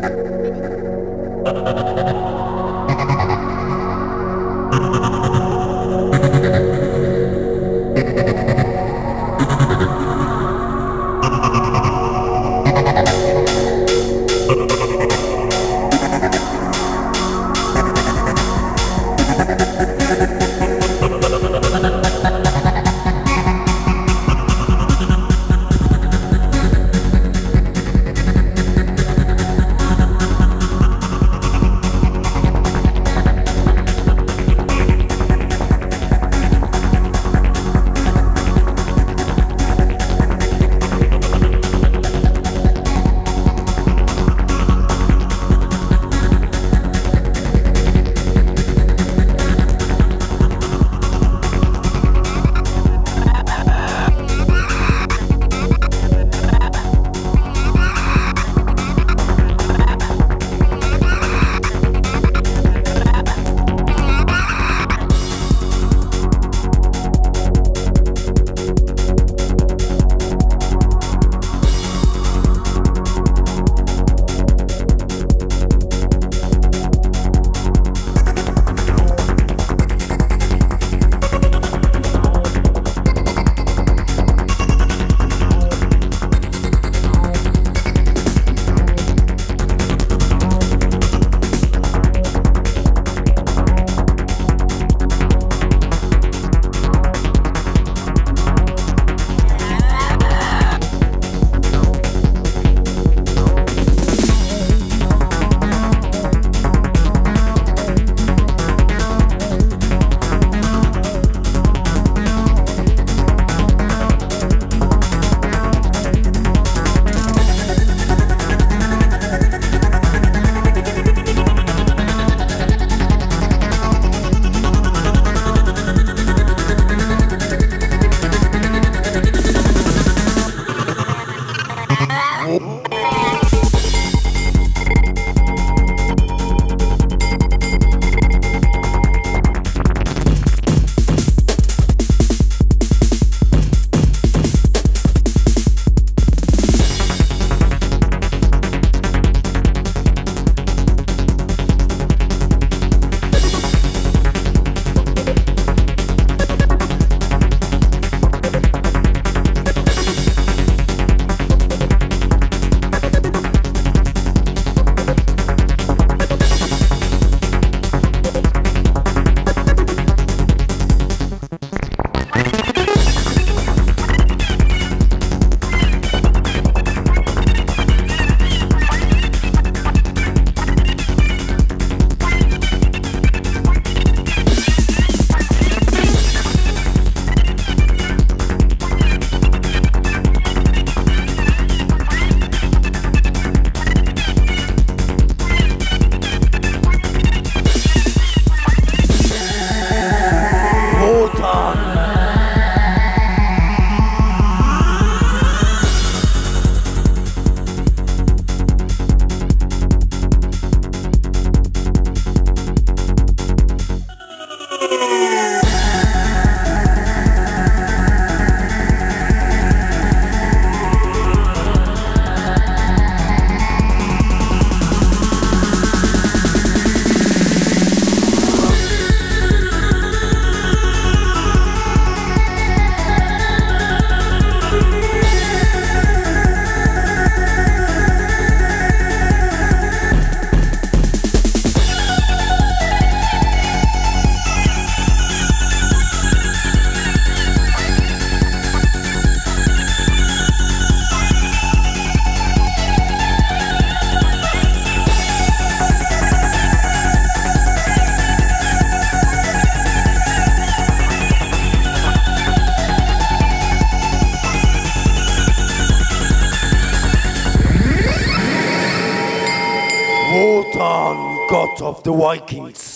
God of the Vikings.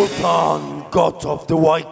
Wotan, god of the Vikings.